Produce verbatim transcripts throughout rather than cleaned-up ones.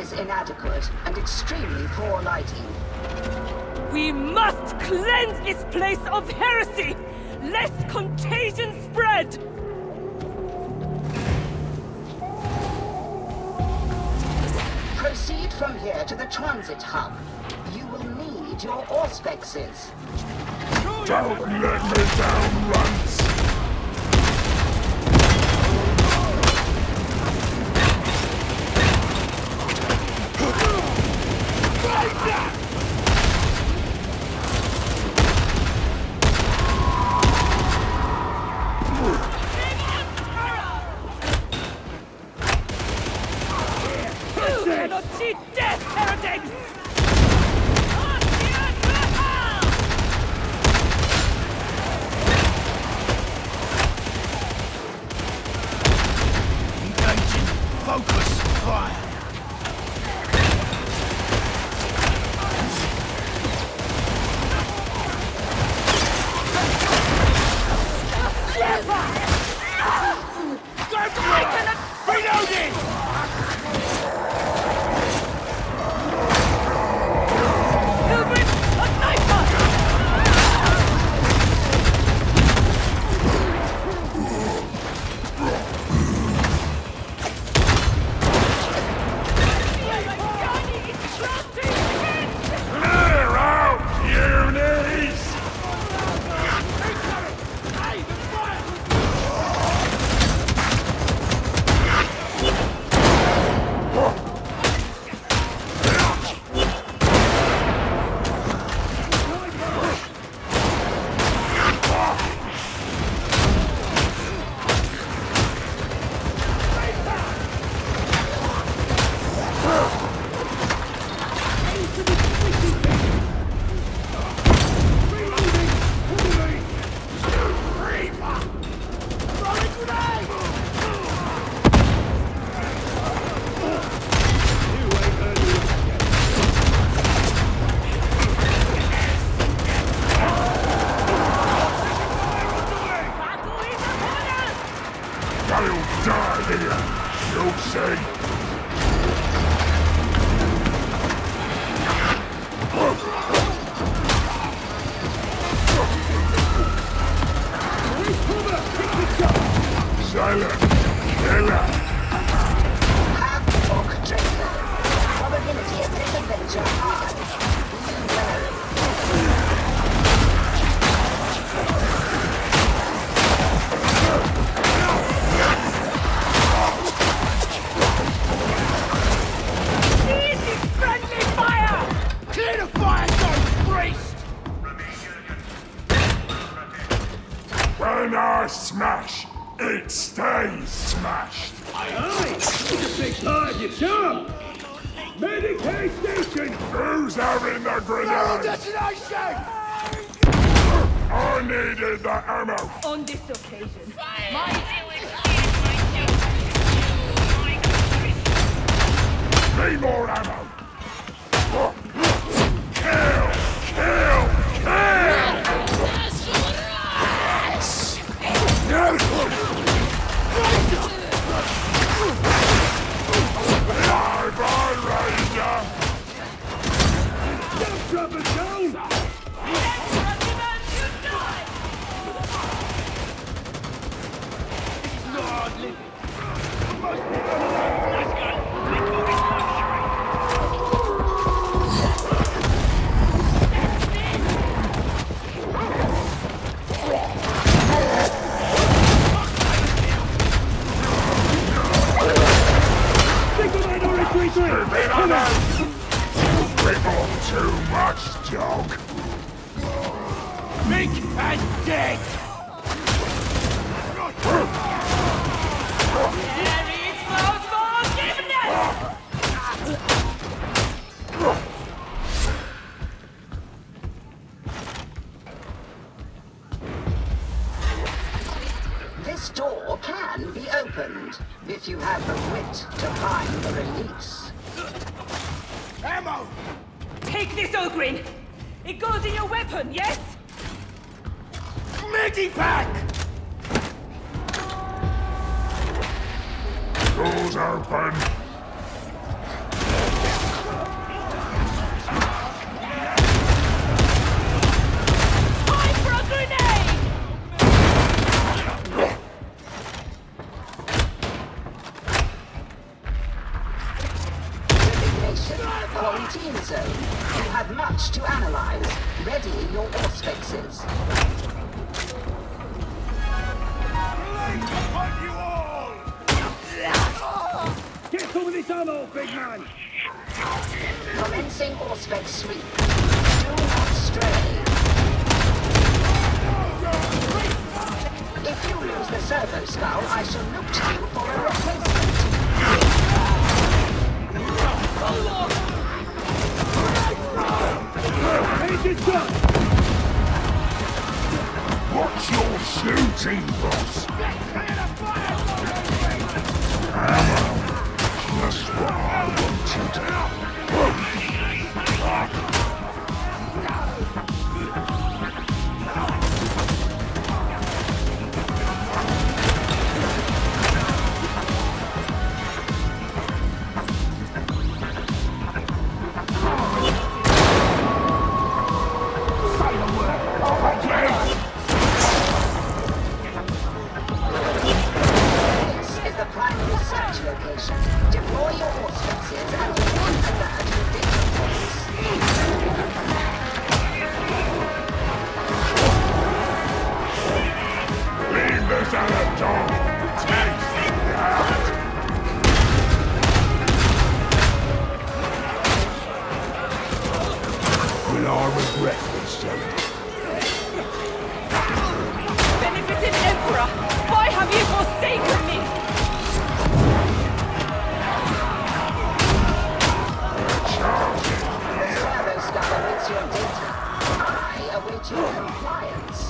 is inadequate and extremely poor lighting. We must cleanse this place of heresy, lest contagion spread! Proceed from here to the transit hub. You will need your auspexes. Don't let me down once! Doors open! quarantine zone. You have much to analyze. Ready your auspices. Get some of this ammo, big man! Commencing auspec sweep. Do not stray. If you lose the servo skull, I shall look to you for a replacement. What's your shooting, boss? Ammo. That's what I wanted. Say the word, I'll make it out. This is the primary search location. Deploy your auspices and warn the bird who did the voice. Leave this out of dog. Take that. Will I regret this, Jelly? Benefited Emperor, why have you forsaken me? Your compliance.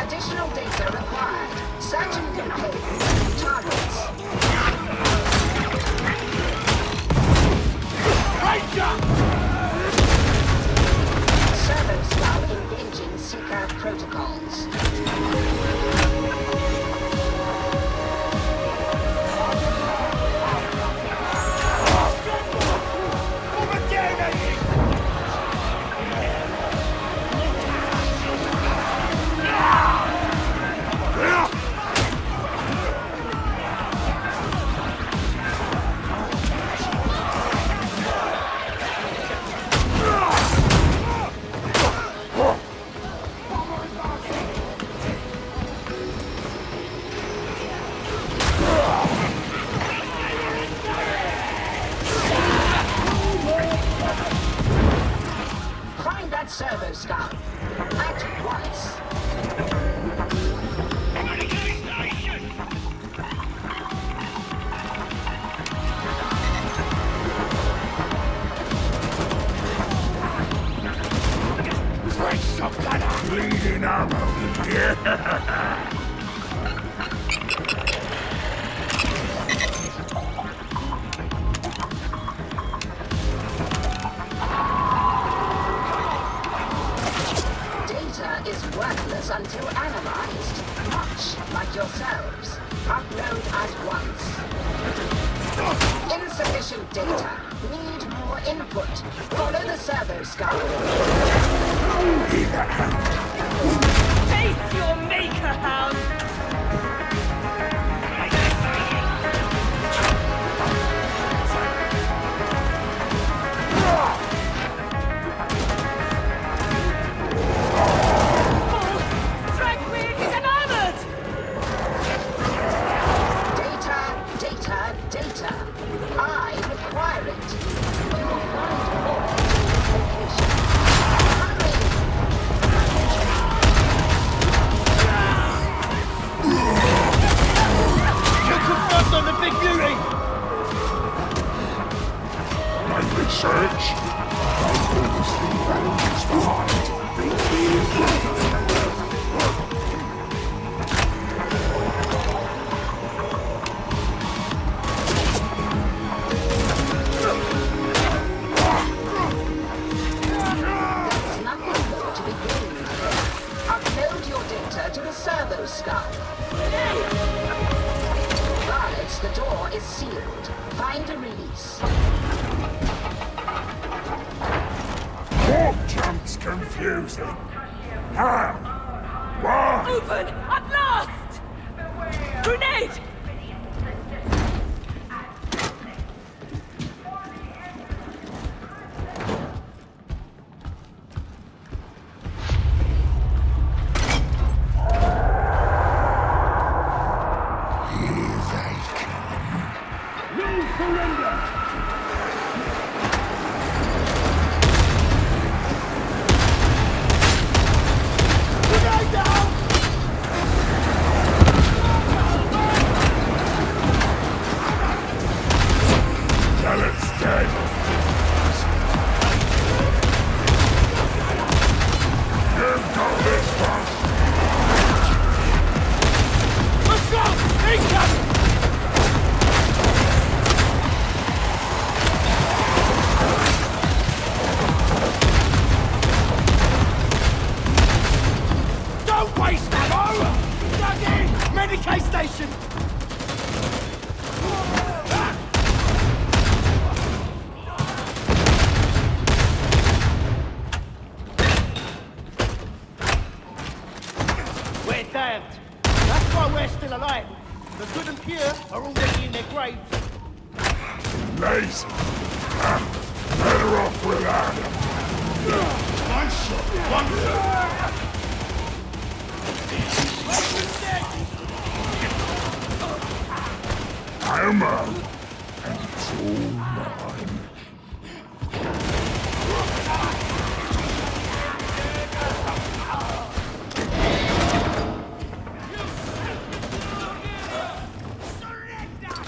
Additional data required. Search and locate new targets. Ranger! Servos now engaging seeker protocols. At last! Grenade! Lazy. Better off without him. One shot, one shot. I'm out, and it's all mine.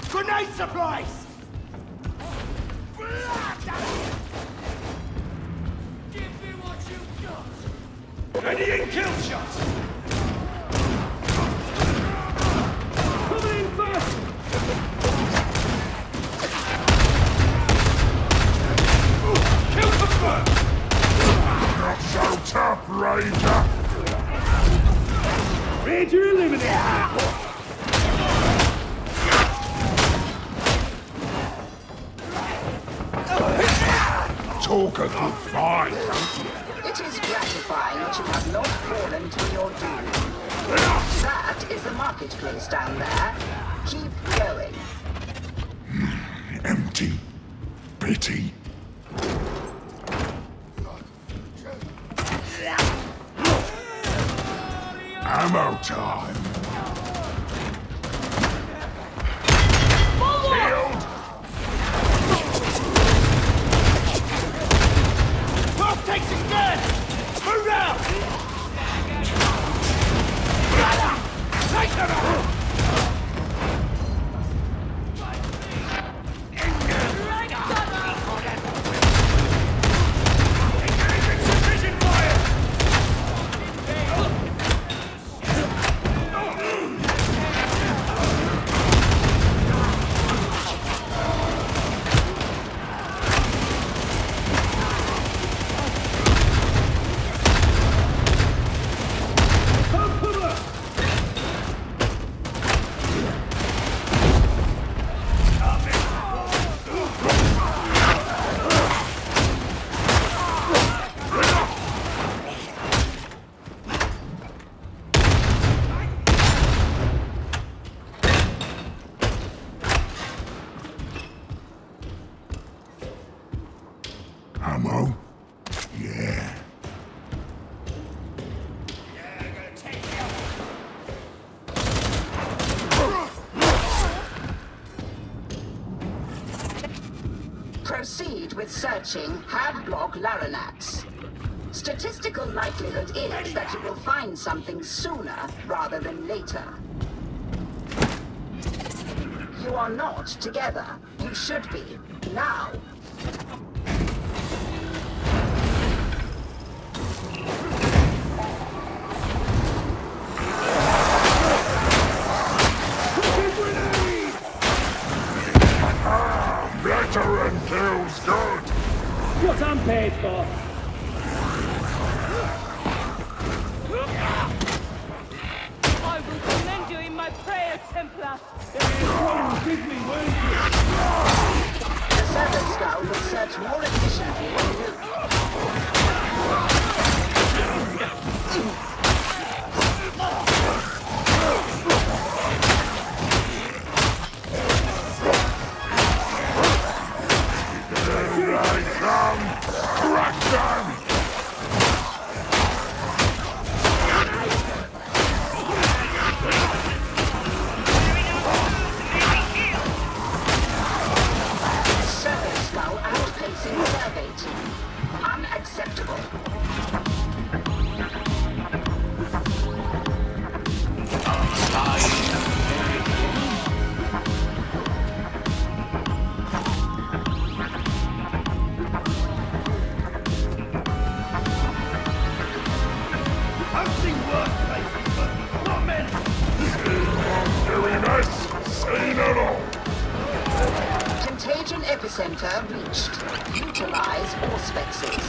Grenade supplies! Ready and kill shots! Coming in first! Ooh, kill confirmed! Not so tough, Ranger! Ranger eliminated! Talk a good fight, don't you? It is gratifying that you have not fallen to your doom. That is the marketplace down there. Keep going. Mm, empty. Pity. Ammo time. Proceed with searching Hard-Block Laranax. Statistical likelihood is that you will find something sooner rather than later. You are not together. You should be. Now. Feels good. What I'm paid for. I will commend you in my prayer, Templar. Give me won't you? The Seven Skull will search more efficiently than you. Center reached. Utilize all spexes.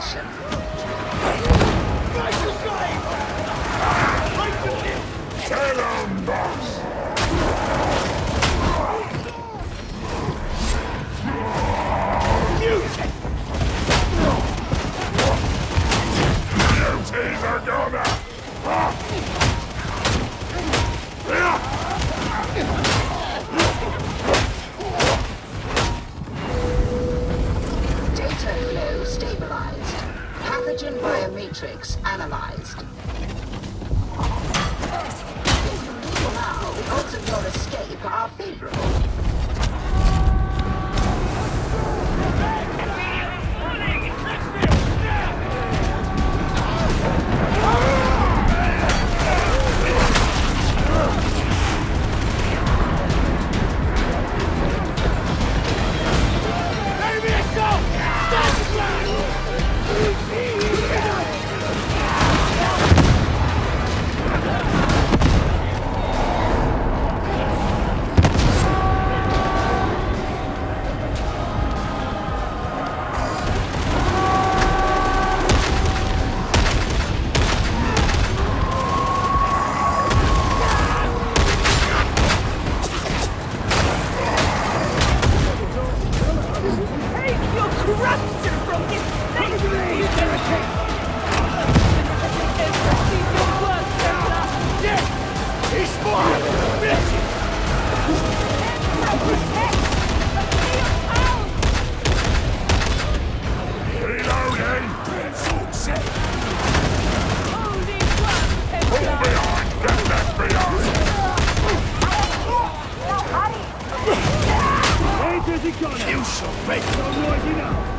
salvation. Kill him, boss! Use it! Beauties are gonna! Data flow stabilized. Pathogen biomatrix analyzed. Now, the odds of your escape are favorable. You shall make no noise enough!